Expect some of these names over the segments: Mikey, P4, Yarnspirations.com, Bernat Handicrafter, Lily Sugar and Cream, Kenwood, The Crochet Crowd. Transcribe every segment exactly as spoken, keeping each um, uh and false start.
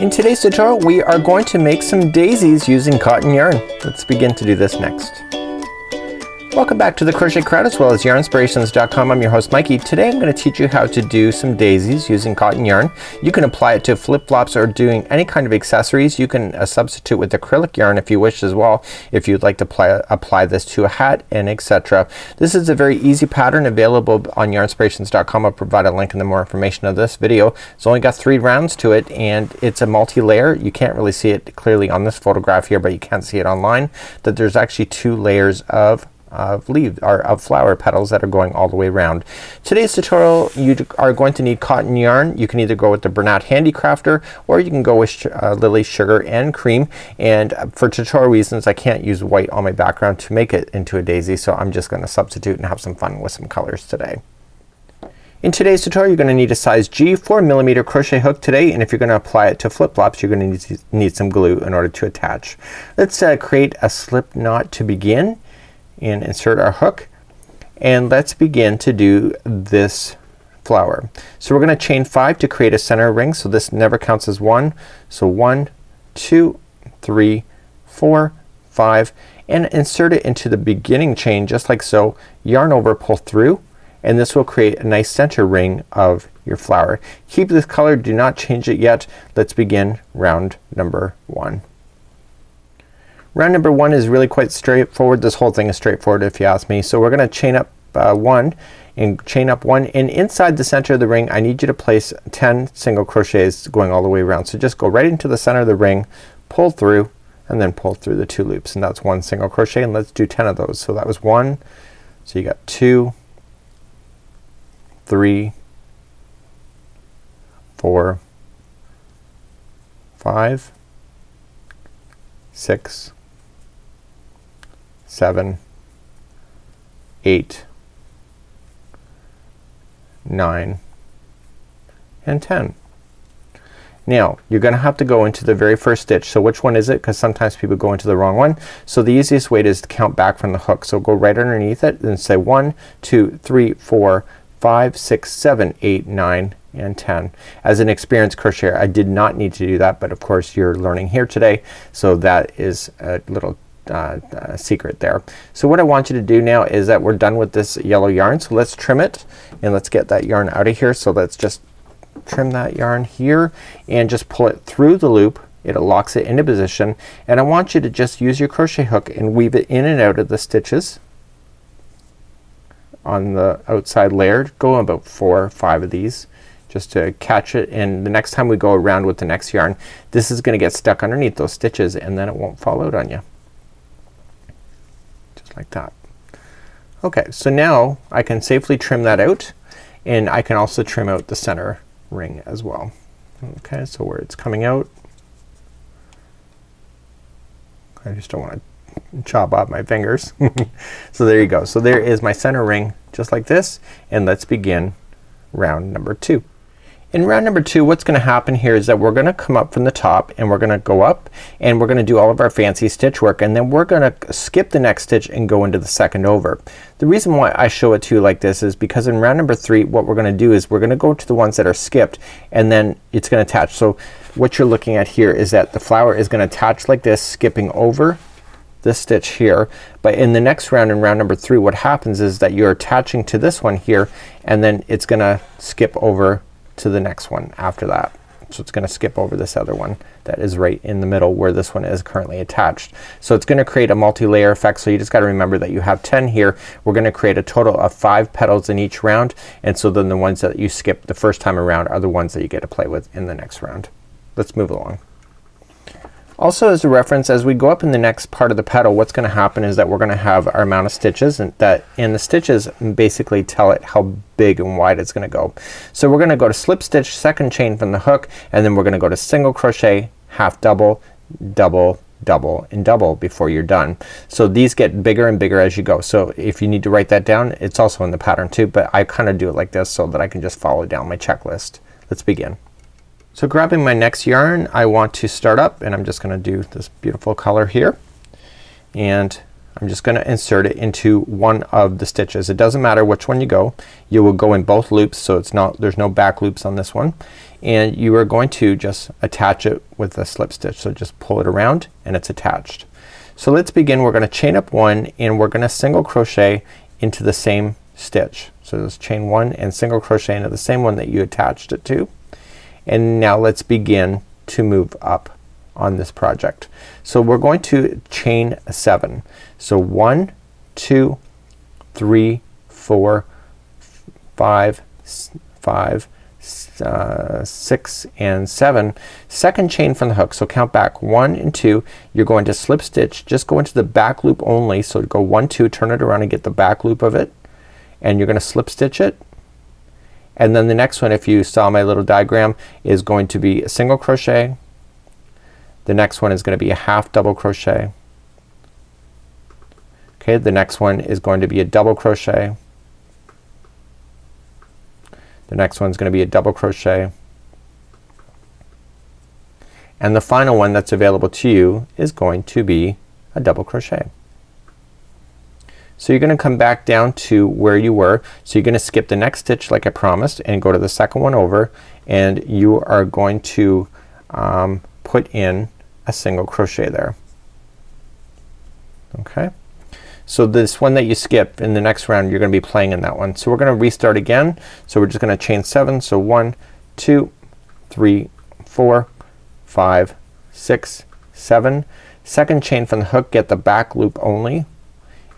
In today's tutorial, we are going to make some daisies using cotton yarn. Let's begin to do this next. Welcome back to The Crochet Crowd as well as yarn inspirations dot com. I'm your host Mikey. Today I'm going to teach you how to do some daisies using cotton yarn. You can apply it to flip-flops or doing any kind of accessories. You can uh, substitute with acrylic yarn if you wish as well, if you'd like to apply, apply this to a hat and et cetera. This is a very easy pattern available on yarn inspirations dot com. I'll provide a link in the more information of this video. It's only got three rounds to it and it's a multi-layer. You can't really see it clearly on this photograph here, but you can see it online that there's actually two layers of of leaves or of flower petals that are going all the way around. Today's tutorial, you are going to need cotton yarn. You can either go with the Bernat Handicrafter or you can go with uh, Lily Sugar and Cream, and uh, for tutorial reasons I can't use white on my background to make it into a daisy, so I'm just going to substitute and have some fun with some colors today. In today's tutorial, you're going to need a size G four millimeter crochet hook today, and if you're going to apply it to flip-flops, you're going to need, to need some glue in order to attach. Let's uh, create a slip knot to begin and insert our hook, and let's begin to do this flower. So we're gonna chain five to create a center ring, so this never counts as one. So one, two, three, four, five, and insert it into the beginning chain just like so. Yarn over, pull through, and this will create a nice center ring of your flower. Keep this color, do not change it yet. Let's begin round number one. Round number one is really quite straightforward. This whole thing is straightforward if you ask me. So we're gonna chain up uh, one and chain up one, and inside the center of the ring I need you to place ten single crochets going all the way around. So just go right into the center of the ring, pull through, and then pull through the two loops, and that's one single crochet, and let's do ten of those. So that was one, so you got two, three, four, five, six, seven, eight, nine, and ten. Now you're gonna have to go into the very first stitch. So which one is it? Because sometimes people go into the wrong one. So the easiest way is to count back from the hook. So go right underneath it and say one, two, three, four, five, six, seven, eight, nine, and ten. As an experienced crocheter, I did not need to do that, but of course you're learning here today, so that is a little uh, uh, secret there. So what I want you to do now is that we're done with this yellow yarn, so let's trim it and let's get that yarn out of here. So let's just trim that yarn here and just pull it through the loop. It locks it into position, and I want you to just use your crochet hook and weave it in and out of the stitches on the outside layer. Go about four or five of these just to catch it, and the next time we go around with the next yarn, this is gonna get stuck underneath those stitches and then it won't fall out on you. Just like that. Okay, so now I can safely trim that out, and I can also trim out the center ring as well. Okay, so where it's coming out, I just don't wanna chop off my fingers. So there you go. So there is my center ring just like this, and let's begin round number two. In round number two, what's gonna happen here is that we're gonna come up from the top and we're gonna go up and we're gonna do all of our fancy stitch work, and then we're gonna skip the next stitch and go into the second over. The reason why I show it to you like this is because in round number three, what we're gonna do is we're gonna go to the ones that are skipped, and then it's gonna attach. So what you're looking at here is that the flower is gonna attach like this, skipping over this stitch here, but in the next round, in round number three, what happens is that you're attaching to this one here, and then it's gonna skip over to the next one after that. So it's gonna skip over this other one that is right in the middle where this one is currently attached. So it's gonna create a multi-layer effect, so you just gotta remember that you have ten here. We're gonna create a total of five petals in each round, and so then the ones that you skip the first time around are the ones that you get to play with in the next round. Let's move along. Also, as a reference, as we go up in the next part of the petal, what's gonna happen is that we're gonna have our amount of stitches, and that and the stitches basically tell it how big and wide it's gonna go. So we're gonna go to slip stitch, second chain from the hook, and then we're gonna go to single crochet, half double, double, double, and double before you're done. So these get bigger and bigger as you go. So if you need to write that down, it's also in the pattern too, but I kinda do it like this so that I can just follow down my checklist. Let's begin. So grabbing my next yarn, I want to start up, and I'm just gonna do this beautiful color here, and I'm just gonna insert it into one of the stitches. It doesn't matter which one you go. You will go in both loops, so it's not, there's no back loops on this one. And you are going to just attach it with a slip stitch. So just pull it around and it's attached. So let's begin. We're gonna chain up one and we're gonna single crochet into the same stitch. So just chain one and single crochet into the same one that you attached it to. And now let's begin to move up on this project. So we're going to chain seven. So one, two, three, four, five, five, uh, six and seven. Second chain from the hook. So count back one and two. You're going to slip stitch. Just go into the back loop only. So go one, two, turn it around and get the back loop of it. And you're gonna slip stitch it. And then the next one, if you saw my little diagram, is going to be a single crochet. The next one is gonna be a half double crochet. Okay, the next one is going to be a double crochet. The next one's gonna be a double crochet. And the final one that's available to you is going to be a double crochet. So you're gonna come back down to where you were. So you're gonna skip the next stitch like I promised and go to the second one over, and you are going to um, put in a single crochet there. Okay. So this one that you skip in the next round, you're gonna be playing in that one. So we're gonna restart again. So we're just gonna chain seven. So one, two, three, four, five, six, seven. Second chain from the hook, get the back loop only.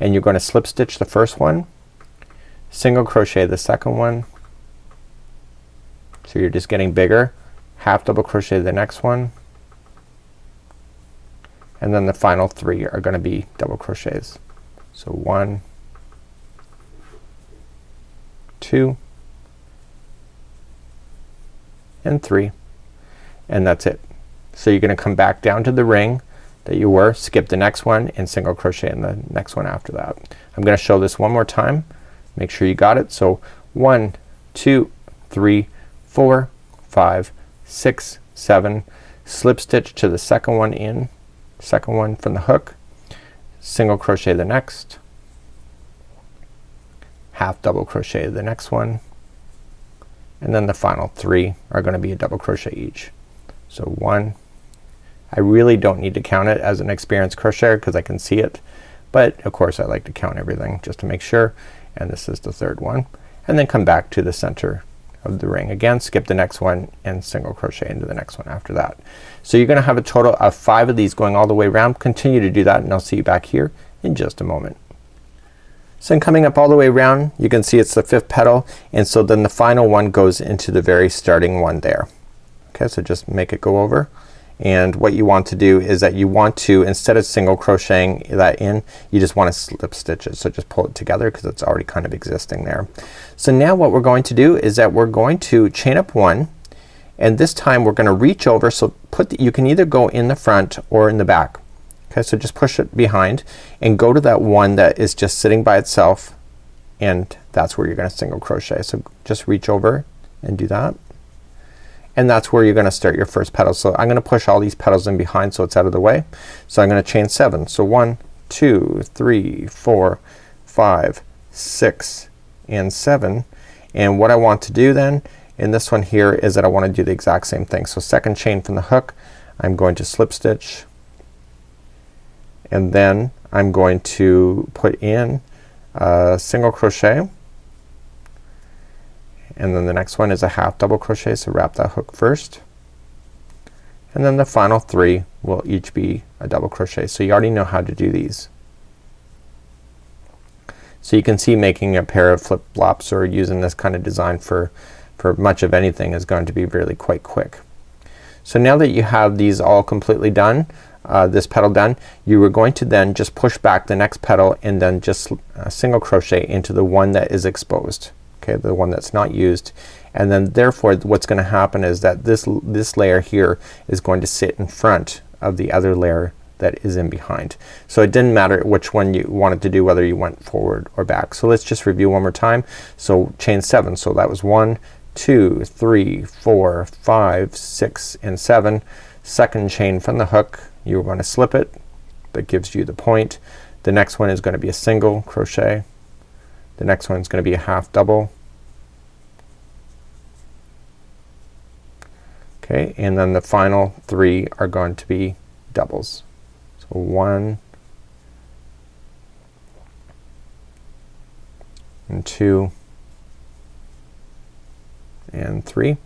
And you're going to slip stitch the first one, single crochet the second one, so you're just getting bigger, half double crochet the next one, and then the final three are going to be double crochets. So one, two, and three, and that's it. So you're going to come back down to the ring that you were, skip the next one and single crochet in the next one after that. I'm gonna show this one more time. Make sure you got it. So one, two, three, four, five, six, seven, slip stitch to the second one in, second one from the hook, single crochet the next, half double crochet the next one, and then the final three are gonna be a double crochet each. So one, I really don't need to count it as an experienced crocheter because I can see it, but of course I like to count everything just to make sure. And this is the third one, and then come back to the center of the ring again, skip the next one and single crochet into the next one after that. So you're gonna have a total of five of these going all the way around. Continue to do that and I'll see you back here in just a moment. So in coming up all the way around, you can see it's the fifth petal, and so then the final one goes into the very starting one there. Okay, so just make it go over. And what you want to do is that you want to, instead of single crocheting that in, you just want to slip stitch it. So just pull it together because it's already kind of existing there. So now what we're going to do is that we're going to chain up one, and this time we're gonna reach over. So put the, you can either go in the front or in the back. Okay, so just push it behind and go to that one that is just sitting by itself, and that's where you're gonna single crochet. So just reach over and do that. And that's where you're gonna start your first petal. So I'm gonna push all these petals in behind so it's out of the way. So I'm gonna chain seven. So one, two, three, four, five, six, and seven. And what I want to do then in this one here is that I wanna do the exact same thing. So second chain from the hook, I'm going to slip stitch, and then I'm going to put in a single crochet, and then the next one is a half double crochet. So wrap that hook first, and then the final three will each be a double crochet. So you already know how to do these. So you can see making a pair of flip-flops or using this kind of design for for much of anything is going to be really quite quick. So now that you have these all completely done, uh, this petal done, you are going to then just push back the next petal and then just uh, single crochet into the one that is exposed. Okay, the one that's not used, and then therefore what's gonna happen is that this this layer here is going to sit in front of the other layer that is in behind. So it didn't matter which one you wanted to do, whether you went forward or back. So let's just review one more time. So chain seven. So that was one, two, three, four, five, six, and seven. Second chain from the hook, you're gonna slip it. That gives you the point. The next one is going to be a single crochet. The next one is going to be a half double. Okay, and then the final three are going to be doubles. So one and two and three.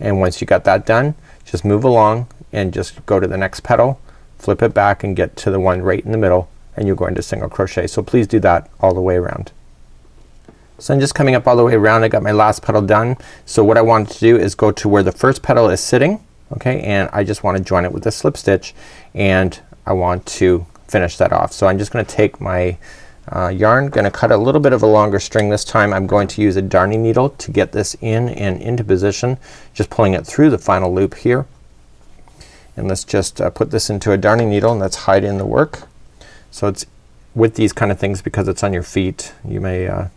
And once you got that done, just move along and just go to the next petal, flip it back and get to the one right in the middle, and you're going to single crochet. So please do that all the way around. So I'm just coming up all the way around. I got my last petal done. So what I wanted to do is go to where the first petal is sitting, okay, and I just want to join it with a slip stitch and I want to finish that off. So I'm just gonna take my uh, yarn, gonna cut a little bit of a longer string this time. I'm going to use a darning needle to get this in and into position, just pulling it through the final loop here. And let's just uh, put this into a darning needle and let's hide in the work. So it's with these kind of things, because it's on your feet, you may uh,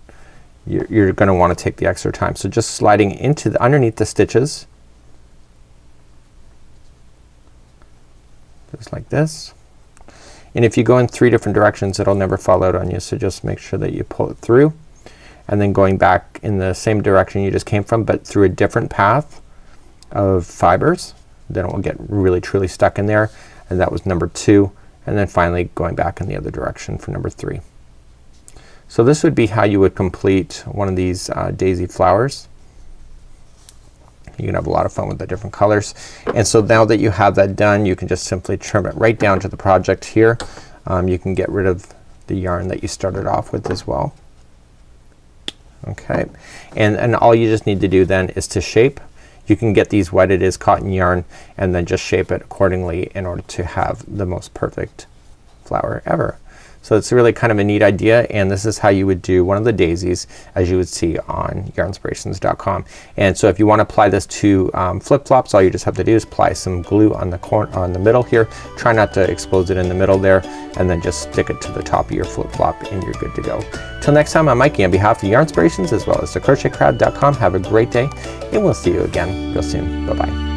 you're, you're gonna want to take the extra time. So just sliding into the underneath the stitches just like this. And if you go in three different directions, it'll never fall out on you. So just make sure that you pull it through and then going back in the same direction you just came from, but through a different path of fibers. Then it will get really truly stuck in there, and that was number two. And then finally going back in the other direction for number three. So this would be how you would complete one of these uh, daisy flowers. You can have a lot of fun with the different colors. And so now that you have that done, you can just simply trim it right down to the project here. Um, you can get rid of the yarn that you started off with as well. Okay, and and all you just need to do then is to shape. You can get these wet it is cotton yarn and then just shape it accordingly in order to have the most perfect flower ever. So it's really kind of a neat idea, and this is how you would do one of the daisies as you would see on yarnspirations dot com. And so if you want to apply this to um, flip-flops, all you just have to do is apply some glue on the corner on the middle here. Try not to expose it in the middle there, and then just stick it to the top of your flip-flop and you're good to go. Till next time, I'm Mikey on behalf of Yarnspirations as well as the crochet crowd dot com. Have a great day and we'll see you again real soon. Bye bye.